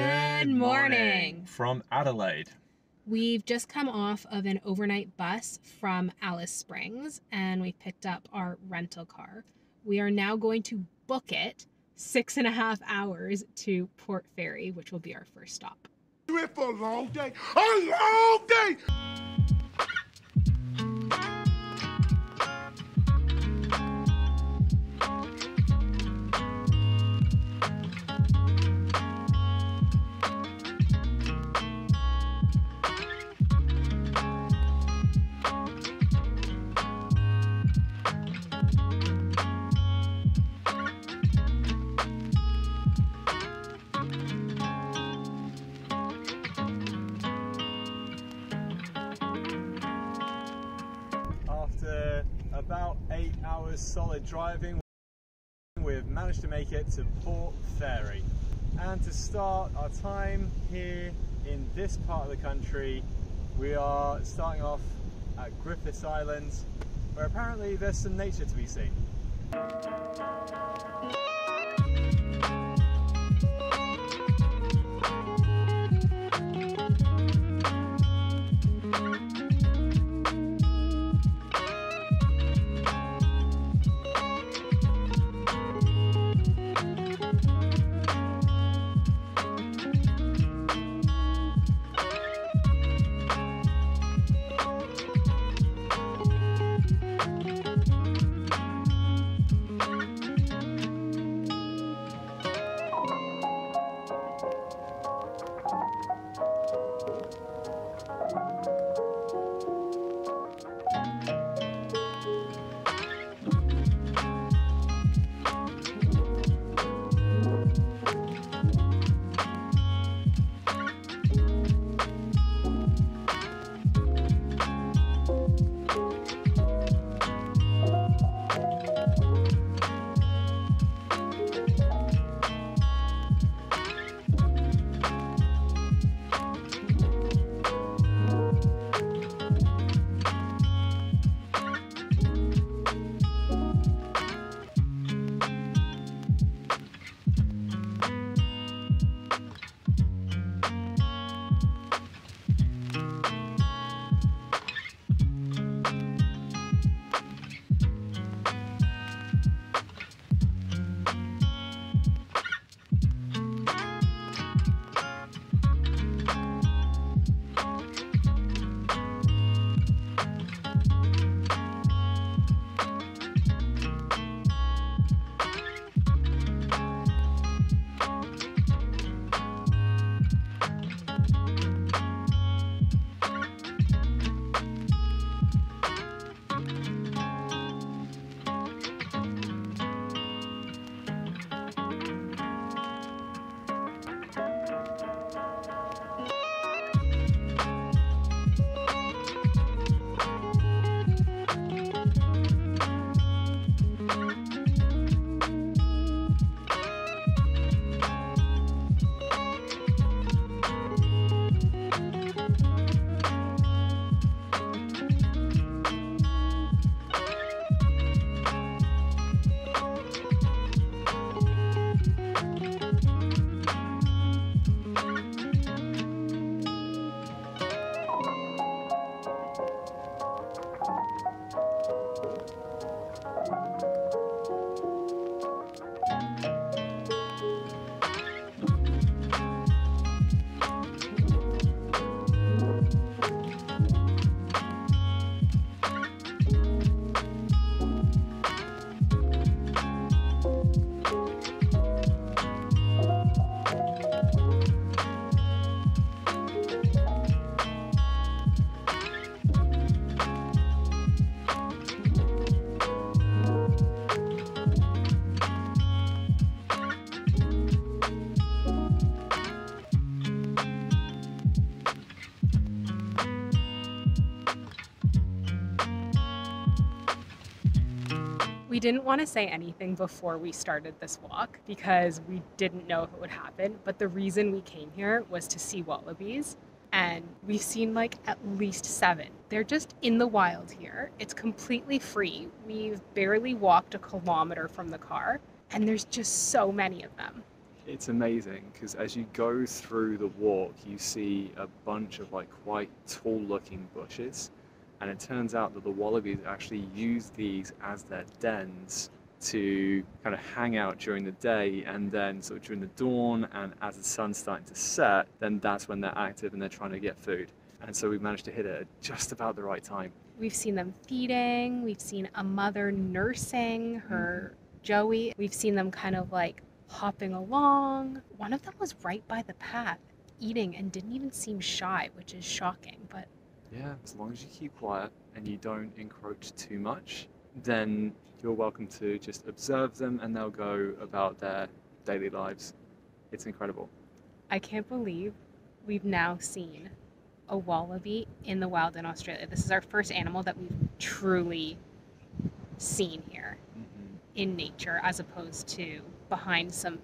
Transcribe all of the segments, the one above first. Good morning from Adelaide. We've just come off of an overnight bus from Alice Springs and we picked up our rental car. We are now going to book it 6.5 hours to Port Fairy, which will be our first stop. Trip for a long day, a long day! About 8 hours solid driving, we've managed to make it to Port Fairy. And to start our time here in this part of the country, we are starting off at Griffiths Island, where apparently there's some nature to be seen. We didn't want to say anything before we started this walk because we didn't know if it would happen, but the reason we came here was to see wallabies, and we've seen like at least 7. They're just in the wild here. It's completely free. We've barely walked a kilometer from the car and there's just so many of them. it's amazing because as you go through the walk, you see a bunch of like quite tall looking bushes, and it turns out that the wallabies actually use these as their dens to kind of hang out during the day, and then sort of during the dawn and as the sun's starting to set, then that's when they're active and they're trying to get food. And so we've managed to hit it at just about the right time. We've seen them feeding, we've seen a mother nursing her Joey, we've seen them kind of like hopping along. One of them was right by the path eating and didn't even seem shy, which is shocking. But yeah, as long as you keep quiet and you don't encroach too much, then you're welcome to just observe them and they'll go about their daily lives. It's incredible. I can't believe we've now seen a wallaby in the wild in Australia. This is our first animal that we've truly seen here in nature, as opposed to behind some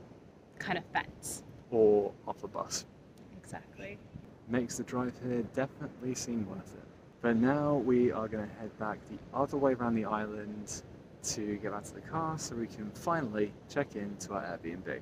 kind of fence. Or off a bus. Exactly. Makes the drive here definitely seem worth it. But now we are going to head back the other way around the island to get back to the car so we can finally check in to our Airbnb.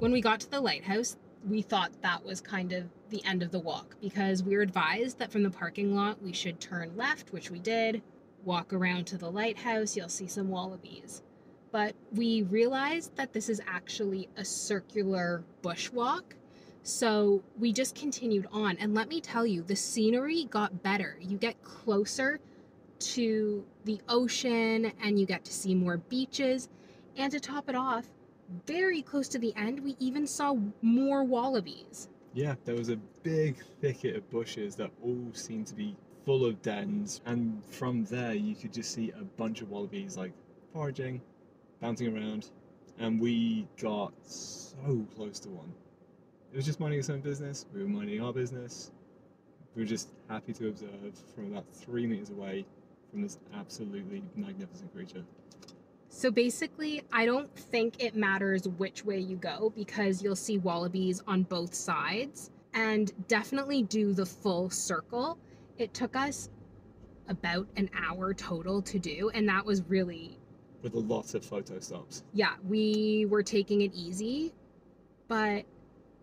When we got to the lighthouse, we thought that was kind of the end of the walk, because we were advised that from the parking lot we should turn left, which we did, walk around to the lighthouse, you'll see some wallabies. But we realized that this is actually a circular bushwalk, so we just continued on. And let me tell you, the scenery got better. You get closer to the ocean and you get to see more beaches. And to top it off, very close to the end, we even saw more wallabies. Yeah, there was a big thicket of bushes that all seemed to be full of dens, and from there you could just see a bunch of wallabies like foraging, bouncing around, and we got so close to one. It was just minding its own business, we were minding our business, we were just happy to observe from about 3 meters away from this absolutely magnificent creature. So basically, I don't think it matters which way you go, because you'll see wallabies on both sides, and definitely do the full circle. It took us about an hour total to do, and that was really... with a lot of photo stops. Yeah, we were taking it easy, but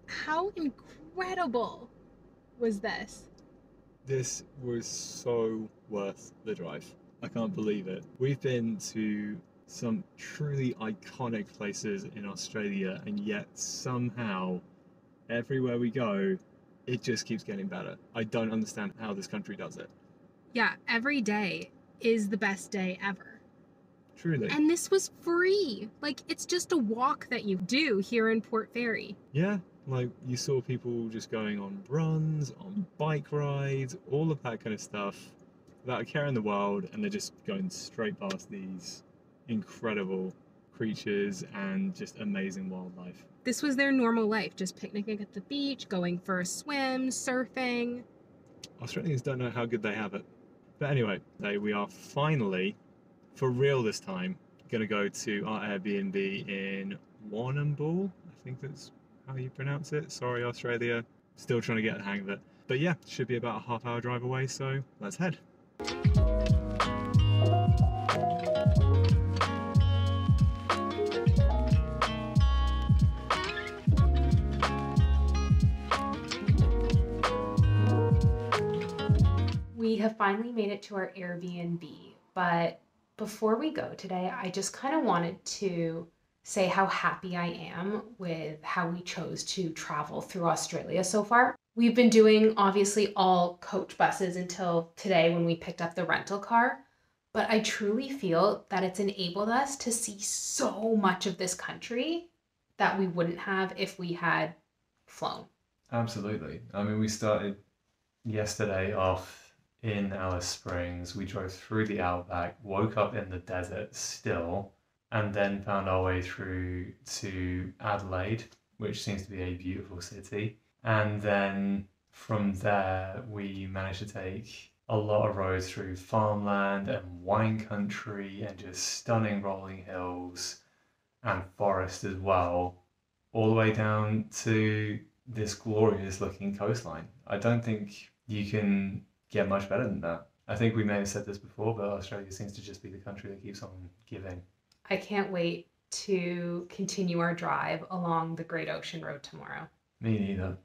how incredible was this? This was so worth the drive. I can't believe it. We've been to some truly iconic places in Australia, and yet somehow everywhere we go it just keeps getting better. I don't understand how this country does it. Yeah, every day is the best day ever. Truly. And this was free. Like, it's just a walk that you do here in Port Fairy. Yeah, like you saw people just going on runs, on bike rides, all of that kind of stuff without a care in the world, and they're just going straight past these incredible creatures and just amazing wildlife. This was their normal life, just picnicking at the beach, going for a swim, surfing. Australians don't know how good they have it. But anyway, so we are finally, for real this time, going to go to our Airbnb in Warrnambool. I think that's how you pronounce it. Sorry, Australia. Still trying to get the hang of it. But yeah, should be about a half-hour drive away, so let's head. We have finally made it to our Airbnb, but before we go today, I just kind of wanted to say how happy I am with how we chose to travel through Australia so far. We've been doing obviously all coach buses until today when we picked up the rental car, but I truly feel that it's enabled us to see so much of this country that we wouldn't have if we had flown. Absolutely. I mean, we started yesterday off in Alice Springs. We drove through the Outback, woke up in the desert still, and then found our way through to Adelaide, which seems to be a beautiful city. And then from there, we managed to take a lot of roads through farmland and wine country and just stunning rolling hills and forest as well, all the way down to this glorious looking coastline. I don't think you can get much better than that. I think we may have said this before, but Australia seems to just be the country that keeps on giving. I can't wait to continue our drive along the Great Ocean Road tomorrow. Me neither.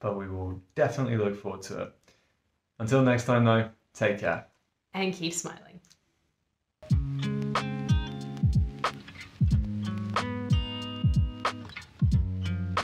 But we will definitely look forward to it. Until next time though, take care. And keep smiling.